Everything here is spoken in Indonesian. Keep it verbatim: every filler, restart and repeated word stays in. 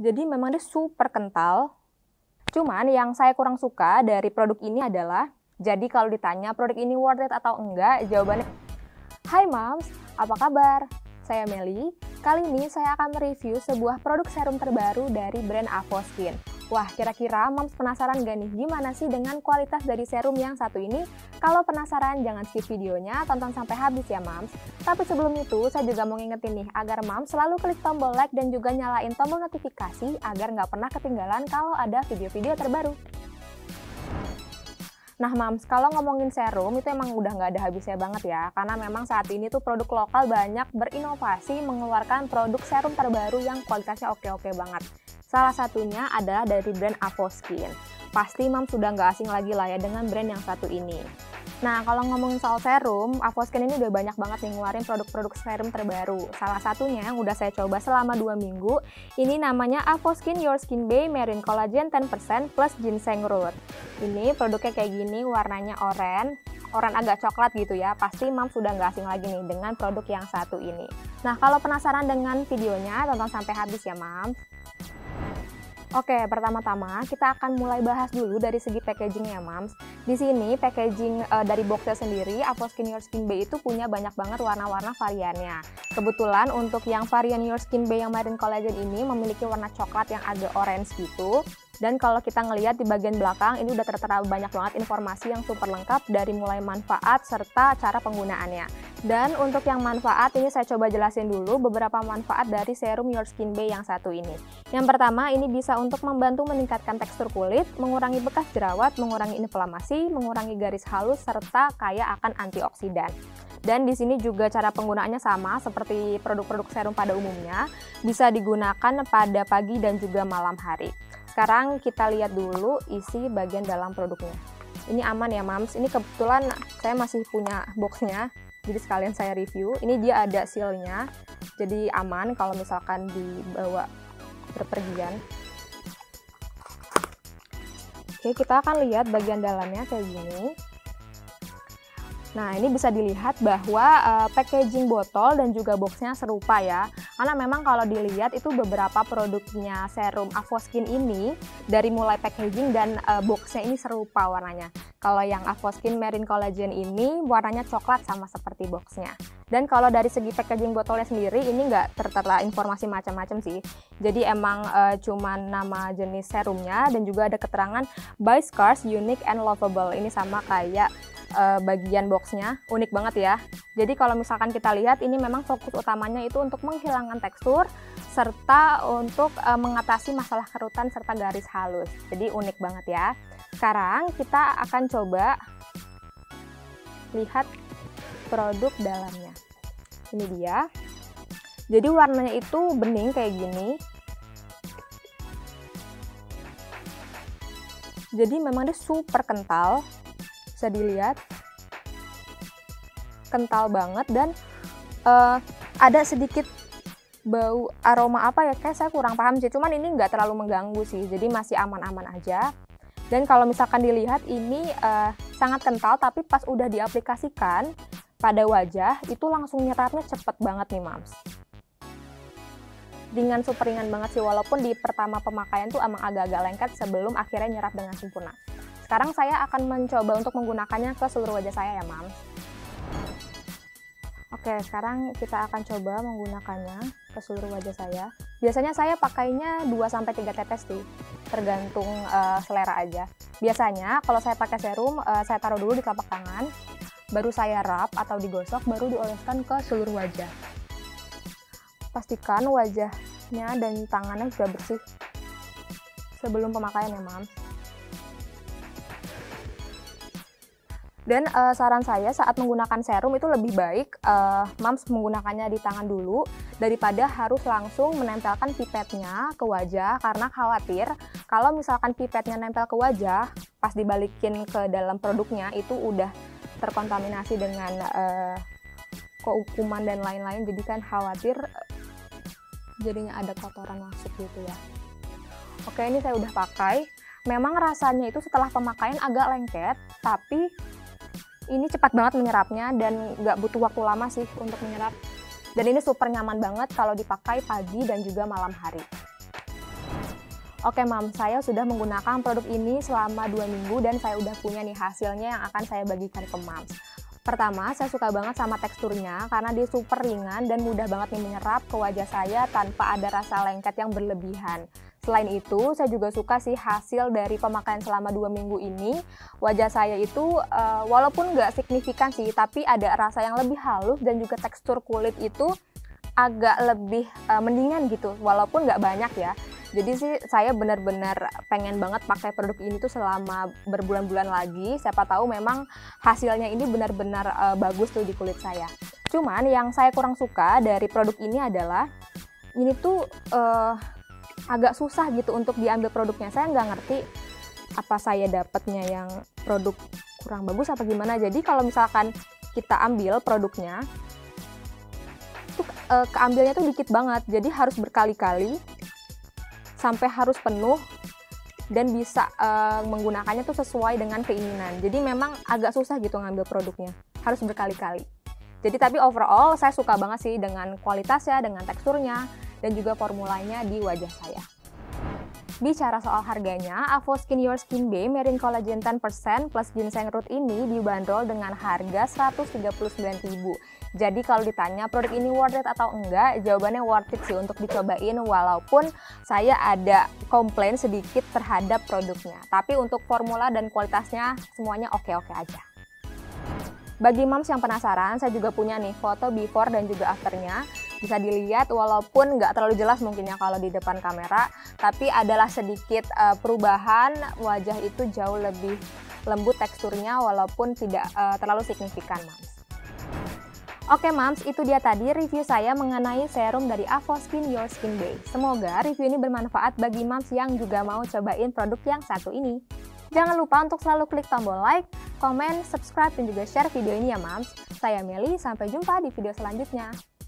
Jadi memang dia super kental. Cuman yang saya kurang suka dari produk ini adalah, jadi kalau ditanya produk ini worth it atau enggak, jawabannya, "Hai Moms, apa kabar? Saya Melly. Kali ini saya akan mereview sebuah produk serum terbaru dari brand Avoskin. Wah, kira-kira Moms penasaran gak nih gimana sih dengan kualitas dari serum yang satu ini? Kalau penasaran jangan skip videonya, tonton sampai habis ya Moms. Tapi sebelum itu, saya juga mau ngingetin nih agar Moms selalu klik tombol like dan juga nyalain tombol notifikasi agar nggak pernah ketinggalan kalau ada video-video terbaru. Nah Moms, kalau ngomongin serum itu emang udah nggak ada habisnya banget ya, karena memang saat ini tuh produk lokal banyak berinovasi mengeluarkan produk serum terbaru yang kualitasnya oke-oke banget. Salah satunya adalah dari brand Avoskin. Pasti Moms sudah nggak asing lagi lah ya dengan brand yang satu ini. Nah kalau ngomongin soal serum, Avoskin ini udah banyak banget nih ngeluarin produk-produk serum terbaru. Salah satunya yang udah saya coba selama dua minggu, ini namanya Avoskin Your Skin Bae Marine Collagen sepuluh persen plus Ginseng Root. Ini produknya kayak gini, warnanya oranye, oranye agak coklat gitu ya. Pasti Moms sudah nggak asing lagi nih dengan produk yang satu ini. Nah kalau penasaran dengan videonya, tonton sampai habis ya Moms. Oke, pertama-tama kita akan mulai bahas dulu dari segi packagingnya, Moms. Di sini packaging e, dari boxnya sendiri, Avoskin Your Skin Bae itu punya banyak banget warna-warna variannya. Kebetulan untuk yang varian Your Skin Bae yang Marine Collagen ini memiliki warna coklat yang agak orange gitu. Dan kalau kita ngelihat di bagian belakang, ini udah tertera banyak banget informasi yang super lengkap dari mulai manfaat serta cara penggunaannya. Dan untuk yang manfaat ini saya coba jelasin dulu beberapa manfaat dari serum Your Skin Bae yang satu ini. Yang pertama, ini bisa untuk membantu meningkatkan tekstur kulit, mengurangi bekas jerawat, mengurangi inflamasi, mengurangi garis halus, serta kaya akan antioksidan. Dan di sini juga cara penggunaannya sama seperti produk-produk serum pada umumnya, bisa digunakan pada pagi dan juga malam hari. Sekarang kita lihat dulu isi bagian dalam produknya. Ini aman ya Moms, ini kebetulan saya masih punya boxnya. Jadi sekalian saya review, ini dia ada sealnya, jadi aman kalau misalkan dibawa berpergian. Oke, kita akan lihat bagian dalamnya kayak gini. Nah, ini bisa dilihat bahwa uh, packaging botol dan juga boxnya serupa ya. Karena memang kalau dilihat itu beberapa produknya serum Avoskin ini dari mulai packaging dan uh, boxnya ini serupa warnanya. Kalau yang Avoskin Marine Collagen ini warnanya coklat sama seperti boxnya. Dan kalau dari segi packaging botolnya sendiri ini nggak tertera informasi macam-macam sih. Jadi emang e, cuman nama jenis serumnya dan juga ada keterangan by scars, unique and lovable. Ini sama kayak e, bagian boxnya, unik banget ya. Jadi kalau misalkan kita lihat ini memang fokus utamanya itu untuk menghilangkan tekstur serta untuk e, mengatasi masalah kerutan serta garis halus. Jadi unik banget ya. Sekarang kita akan coba lihat produk dalamnya. Ini dia. Jadi warnanya itu bening kayak gini. Jadi memang dia super kental. Bisa dilihat. Kental banget dan uh, ada sedikit bau aroma apa ya, kayak saya kurang paham sih. Cuman ini nggak terlalu mengganggu sih. Jadi masih aman-aman aja. Dan kalau misalkan dilihat ini uh, sangat kental, tapi pas udah diaplikasikan pada wajah itu langsung nyerapnya cepet banget nih Moms. Dengan super ringan banget sih, walaupun di pertama pemakaian tuh emang agak-agak lengket sebelum akhirnya nyerap dengan sempurna. Sekarang saya akan mencoba untuk menggunakannya ke seluruh wajah saya ya Moms. Oke, sekarang kita akan coba menggunakannya ke seluruh wajah saya. Biasanya saya pakainya dua sampai tiga tetes sih, tergantung uh, selera aja. Biasanya kalau saya pakai serum, uh, saya taruh dulu di telapak tangan, baru saya rub atau digosok, baru dioleskan ke seluruh wajah. Pastikan wajahnya dan tangannya juga bersih sebelum pemakaian ya Moms. Dan uh, saran saya saat menggunakan serum itu lebih baik uh, Moms menggunakannya di tangan dulu daripada harus langsung menempelkan pipetnya ke wajah, karena khawatir kalau misalkan pipetnya nempel ke wajah pas dibalikin ke dalam produknya itu udah terkontaminasi dengan uh, kuman dan lain-lain, jadi kan khawatir jadinya ada kotoran masuk gitu ya. Oke, ini saya udah pakai. Memang rasanya itu setelah pemakaian agak lengket, tapi ini cepat banget menyerapnya dan nggak butuh waktu lama sih untuk menyerap. Dan ini super nyaman banget kalau dipakai pagi dan juga malam hari. Oke Mam, saya sudah menggunakan produk ini selama dua minggu dan saya udah punya nih hasilnya yang akan saya bagikan ke Mams. Pertama, saya suka banget sama teksturnya karena dia super ringan dan mudah banget nih menyerap ke wajah saya tanpa ada rasa lengket yang berlebihan. Selain itu, saya juga suka sih hasil dari pemakaian selama dua minggu ini. Wajah saya itu e, walaupun nggak signifikan sih, tapi ada rasa yang lebih halus dan juga tekstur kulit itu agak lebih e, mendingan gitu, walaupun nggak banyak ya. Jadi sih saya benar-benar pengen banget pakai produk ini tuh selama berbulan-bulan lagi. Siapa tahu memang hasilnya ini benar-benar e, bagus tuh di kulit saya. Cuman yang saya kurang suka dari produk ini adalah ini tuh... E, agak susah gitu untuk diambil produknya. Saya nggak ngerti apa saya dapatnya yang produk kurang bagus apa gimana. Jadi kalau misalkan kita ambil produknya tuh, e, keambilnya tuh dikit banget, jadi harus berkali-kali sampai harus penuh dan bisa e, menggunakannya tuh sesuai dengan keinginan. Jadi memang agak susah gitu ngambil produknya, harus berkali-kali. Jadi tapi overall saya suka banget sih dengan kualitasnya, dengan teksturnya, dan juga formulanya di wajah saya. Bicara soal harganya, Avoskin Your Skin Bae Marine Collagen sepuluh persen plus Ginseng Root ini dibanderol dengan harga seratus tiga puluh sembilan ribu. Jadi kalau ditanya produk ini worth it atau enggak, jawabannya worth it sih untuk dicobain, walaupun saya ada komplain sedikit terhadap produknya. Tapi untuk formula dan kualitasnya semuanya oke-oke aja. Bagi moms yang penasaran, saya juga punya nih foto before dan juga afternya. Bisa dilihat walaupun nggak terlalu jelas mungkinnya kalau di depan kamera, tapi adalah sedikit uh, perubahan. Wajah itu jauh lebih lembut teksturnya walaupun tidak uh, terlalu signifikan, Mams. Oke Mams, itu dia tadi review saya mengenai serum dari Avoskin Your Skin Bae. Semoga review ini bermanfaat bagi Mams yang juga mau cobain produk yang satu ini. Jangan lupa untuk selalu klik tombol like, komen, subscribe, dan juga share video ini ya Mams. Saya Melly, sampai jumpa di video selanjutnya.